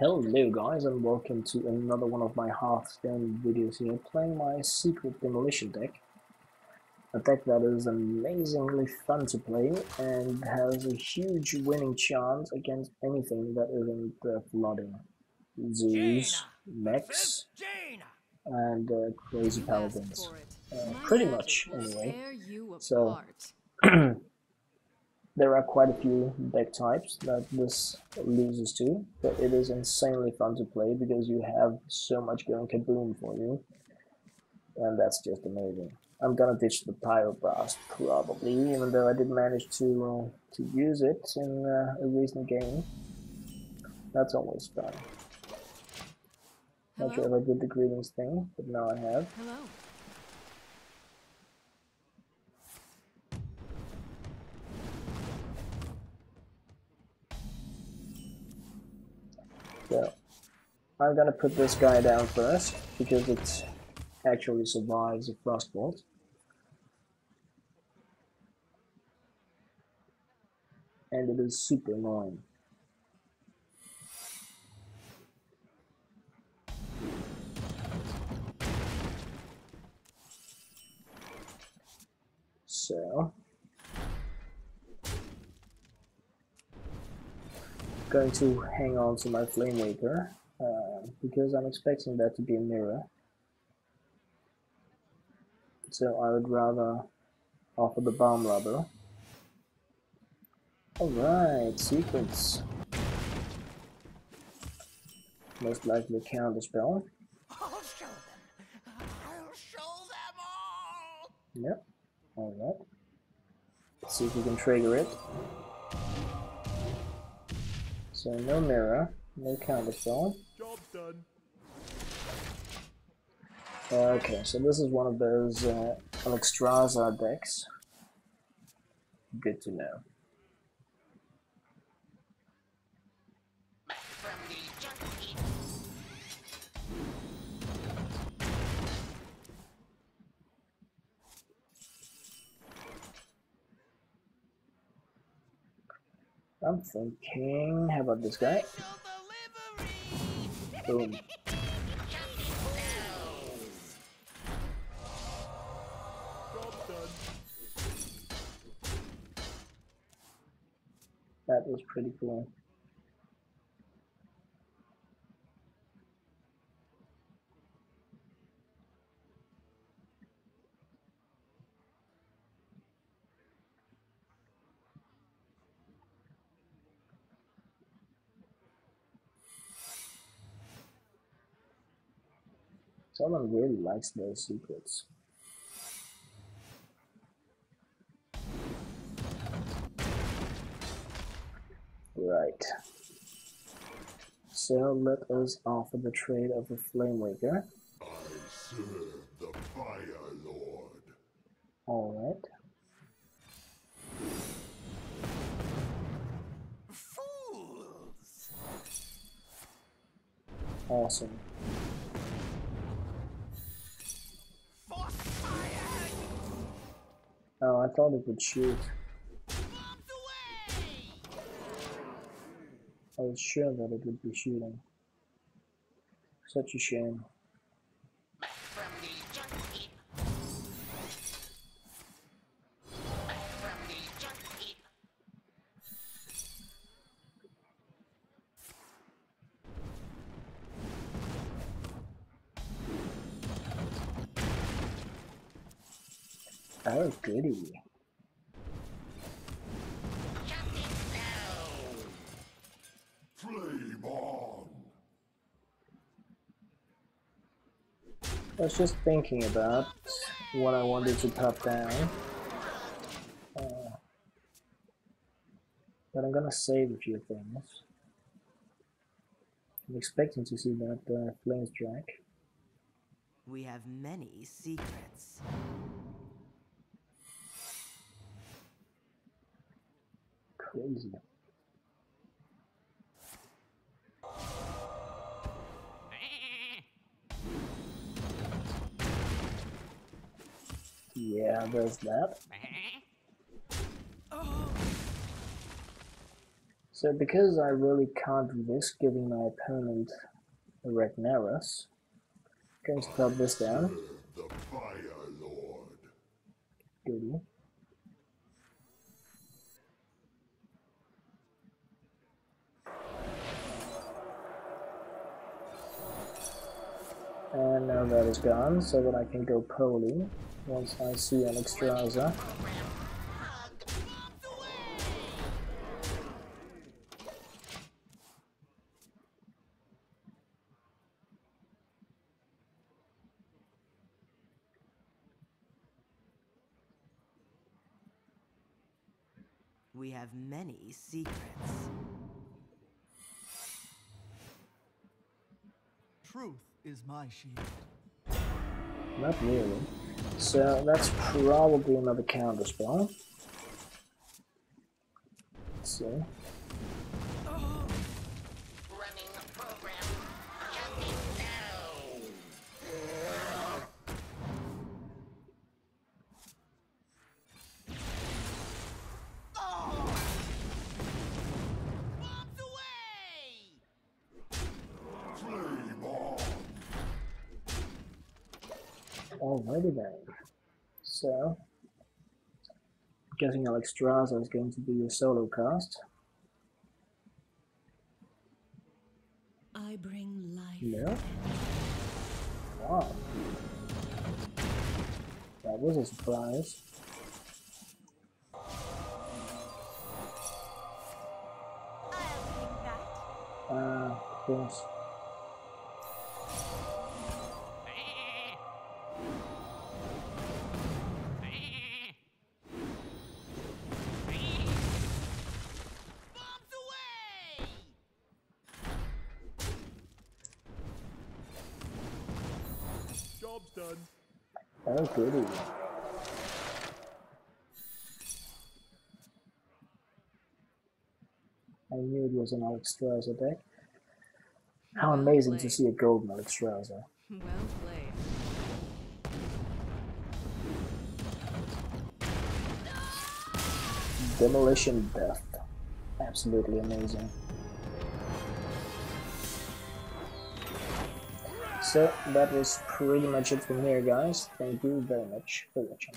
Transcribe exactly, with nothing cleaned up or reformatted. Hello guys, and welcome to another one of my Hearthstone videos here, playing my Secret Demolition deck. A deck that is amazingly fun to play and has a huge winning chance against anything that isn't uh, flooding. Zeus, mechs, and uh, crazy paladins. Uh, pretty much, anyway. So, there are quite a few deck types that this loses to, but it is insanely fun to play because you have so much going kaboom for you, and that's just amazing. I'm gonna ditch the Pyroblast probably, even though I did manage to uh, to use it in uh, a recent game. That's always fun. Hello? Not sure if I did the greetings thing, but now I have. Hello. So, I'm gonna put this guy down first, because it actually survives a Frostbolt. And it is super annoying. So, going to hang on to my Flame Waker uh, because I'm expecting that to be a mirror, so I would rather offer the Bomb Robber. Alright, secrets. Most likely Counter Spell. I'll show them. I'll show them all. Yep, alright. Let's see if we can trigger it. So no mirror, no counter spell. Job done. Okay, so this is one of those uh, Alexstrasza decks. Good to know. I'm thinking, how about this guy? Boom. That was pretty cool. Someone really likes those secrets. Right. So let us offer the trade of the Flame Waker. I serve the Fire Lord. Alright. Fools. Awesome. Oh, I thought it would shoot. I was sure that it would be shooting. Such a shame. Oh, goody. Flame on. I was just thinking about what I wanted to pop down. Uh, but I'm gonna save a few things. I'm expecting to see that uh, Flame Strike. We have many secrets. Crazy. Yeah, there's that. So because I really can't risk giving my opponent a Ragnaros, I'm going to club this down. The Fire Lord. Goody. And now that is gone, so that I can go Poly once I see Alexstrasza. We have many secrets. Truth is my shield. Not really. So that's probably another counter spell. Let's see. Oh. Running the program. Coming down. Oh. Bombs away. Flame ball. Alrighty then. So, I'm guessing Alexstrasza is going to be a solo cast. I bring life. No. Wow. That was a surprise. Ah, uh, of course. Oh, goody. I knew it was an Alexstrasza deck. How well amazing played. To see a golden Alexstrasza. Well played. Demolition Death. Absolutely amazing. So that was pretty much it from here, guys. Thank you very much for watching.